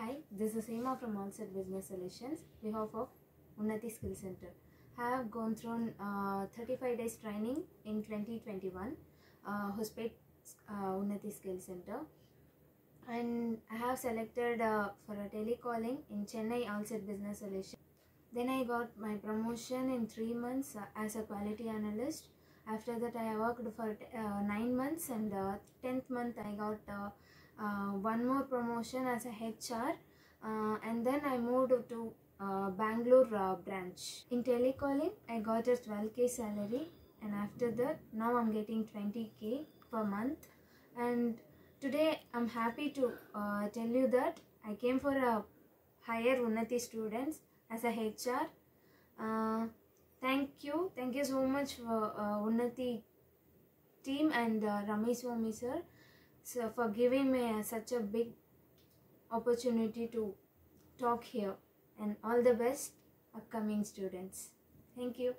Hi, this is Seema from Onset Business Solutions, on behalf of Unnati Skill Center. I have gone through 35 days training in 2021, Hospet Unnati Skill Center, and I have selected for a telecalling in Chennai Onset Business Solutions. Then I got my promotion in 3 months as a quality analyst. After that, I worked for 9 months, and 10th month I got one more promotion as a HR, and then I moved to Bangalore branch. In telecalling, I got a 12K salary, and after that, now I'm getting 20K per month. And today, I'm happy to tell you that I came for a higher Unnati students as a HR. Thank you so much for Unnati team and Ramiswami sir. So for giving me such a big opportunity to talk here, and all the best upcoming students. Thank you.